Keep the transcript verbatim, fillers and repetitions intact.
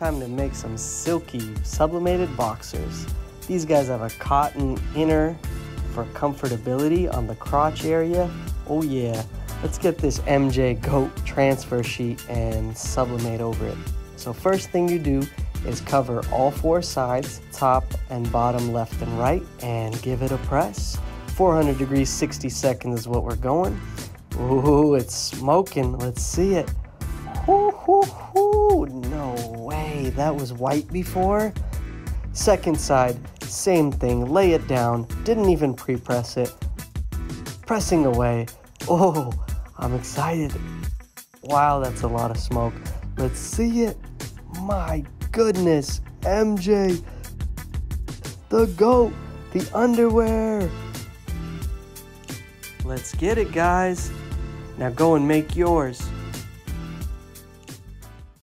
Time to make some silky sublimated boxers. These guys have a cotton inner for comfortability on the crotch area. Oh yeah, let's get this M J Goat transfer sheet and sublimate over it. So first thing you do is cover all four sides, top and bottom, left and right, and give it a press. four hundred degrees, sixty seconds is what we're going. Ooh, it's smoking, let's see it. Ooh, ooh, ooh. No way, that was white before. Second side, same thing, lay it down, didn't even pre-press it. Pressing away, oh, I'm excited. Wow, that's a lot of smoke. Let's see it, my goodness, M J, the GOAT, the underwear. Let's get it, guys. Now go and make yours.